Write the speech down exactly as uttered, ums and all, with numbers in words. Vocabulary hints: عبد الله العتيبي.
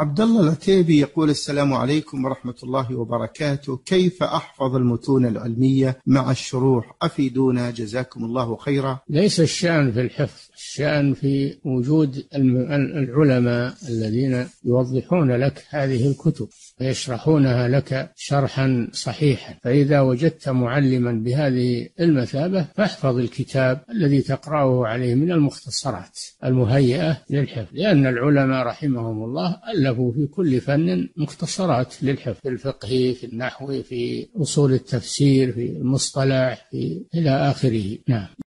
عبد الله العتيبي يقول: السلام عليكم ورحمة الله وبركاته، كيف أحفظ المتون العلمية مع الشروح؟ أفيدونا جزاكم الله خيرا. ليس الشأن في الحفظ، الشأن في وجود العلماء الذين يوضحون لك هذه الكتب ويشرحونها لك شرحا صحيحا، فإذا وجدت معلما بهذه المثابة فاحفظ الكتاب الذي تقرأه عليه من المختصرات المهيئة للحفظ، لأن العلماء رحمهم الله ألفوا في كل فن مختصرات للحفظ، في الفقه، في النحو، في أصول التفسير، في المصطلح، في إلى آخره. نعم.